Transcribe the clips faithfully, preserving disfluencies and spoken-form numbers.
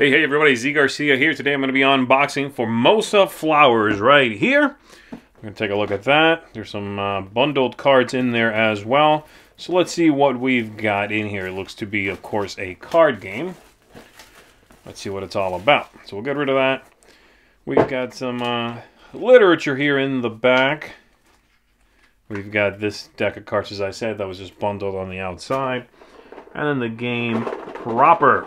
Hey, hey everybody, Z Garcia here. Today I'm going to be unboxing Formosa Flowers right here. I'm going to take a look at that. There's some uh, bundled cards in there as well. So let's see what we've got in here. It looks to be, of course, a card game. Let's see what it's all about. So we'll get rid of that. We've got some uh, literature here in the back. We've got this deck of cards, as I said, that was just bundled on the outside. And then the game proper.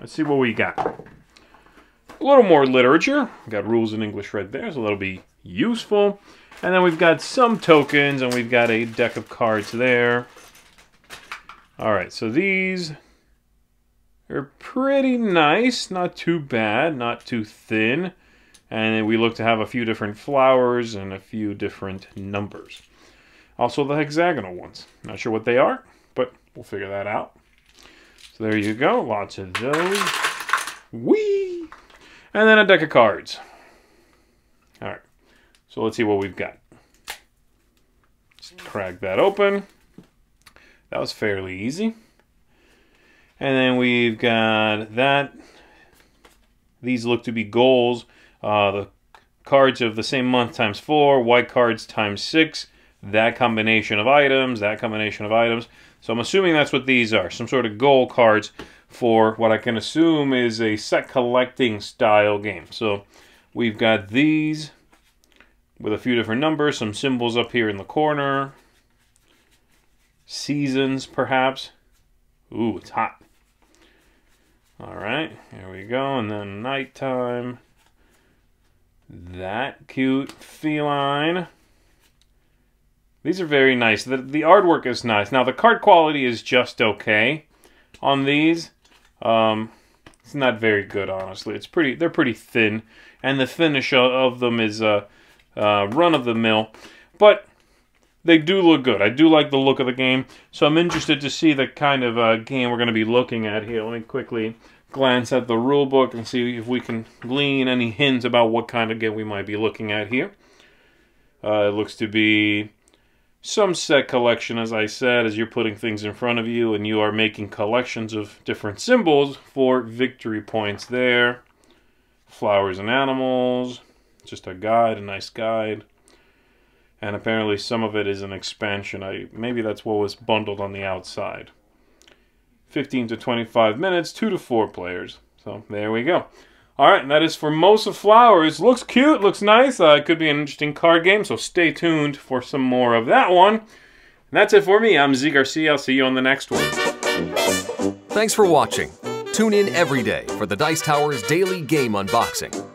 Let's see what we got. A little more literature. We've got rules in English right there, so that'll be useful. And then we've got some tokens, and we've got a deck of cards there. All right, so these are pretty nice. Not too bad, not too thin. And we look to have a few different flowers and a few different numbers. Also the hexagonal ones. Not sure what they are, but we'll figure that out. So there you go, lots of those. Whee! And then a deck of cards. All right, so let's see what we've got. Just crack that open. That was fairly easy. And then we've got that. These look to be goals. Uh, the cards of the same month times four, white cards times six. That combination of items, that combination of items. So I'm assuming that's what these are, some sort of goal cards for what I can assume is a set collecting style game. So we've got these with a few different numbers, some symbols up here in the corner, seasons perhaps. Ooh, it's hot. All right, here we go. And then nighttime, that cute feline. These are very nice. The, the artwork is nice. Now, the card quality is just okay on these. Um, it's not very good, honestly. It's pretty. They're pretty thin. And the finish of them is uh, uh, run-of-the-mill. But they do look good. I do like the look of the game. So I'm interested to see the kind of uh, game we're going to be looking at here. Let me quickly glance at the rule book and see if we can glean any hints about what kind of game we might be looking at here. Uh, it looks to be some set collection, as I said, as you're putting things in front of you and you are making collections of different symbols for victory points there. Flowers and animals, just a guide, a nice guide. And apparently some of it is an expansion. I, maybe that's what was bundled on the outside. fifteen to twenty-five minutes, two to four players. So there we go. All right, and that is Formosa Flowers. Looks cute, looks nice. Uh, it could be an interesting card game, so stay tuned for some more of that one. And that's it for me. I'm Z Garcia. I'll see you on the next one. Thanks for watching. Tune in every day for the Dice Tower's daily game unboxing.